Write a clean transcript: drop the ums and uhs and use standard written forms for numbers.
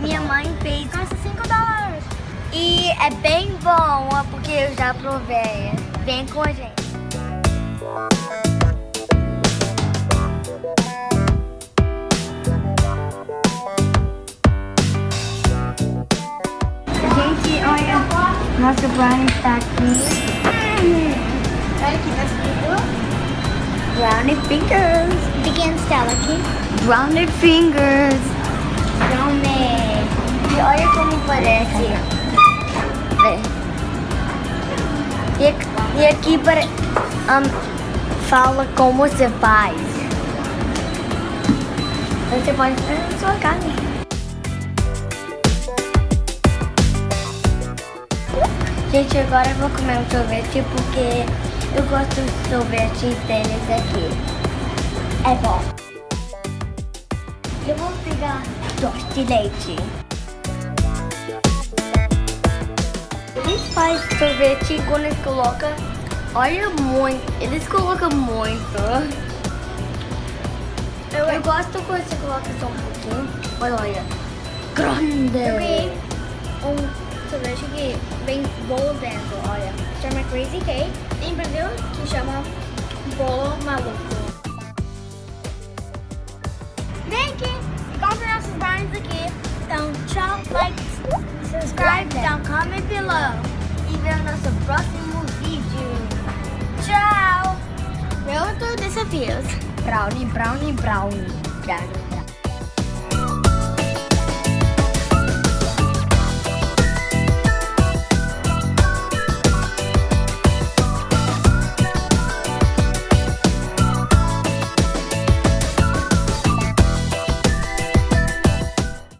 Minha mãe fez. Custa $5. E é bem bom, porque eu já provei. Vem com a gente. Gente, olha. Nosso banho está aqui. Olha que tá escrito. Brownie Fingers. Pequeno Stella aqui. Brownie Fingers. E olha como parece. E aqui para, fala como você faz. Você pode fazer na sua casa. Gente, agora eu vou comer um sorvete porque eu gosto de sorvete deles aqui. É bom. Eu vou pegar doce de leite. Eles fazem sorvete e quando eles colocam, olha muito, eles colocam muito. Eu gosto quando você coloca só um pouquinho, mas olha, grande. Eu ganhei um sorvete que vem bolo dentro, olha, chama Crazy Cake, em Brasil que chama bolo maluco. Vem aqui, compre nossos brownies aqui. Então, tchau, like, subscribe, down, comment below. E vê o nosso próximo vídeo. Tchau! Meu outro desafio. Brownie, brownie, brownie.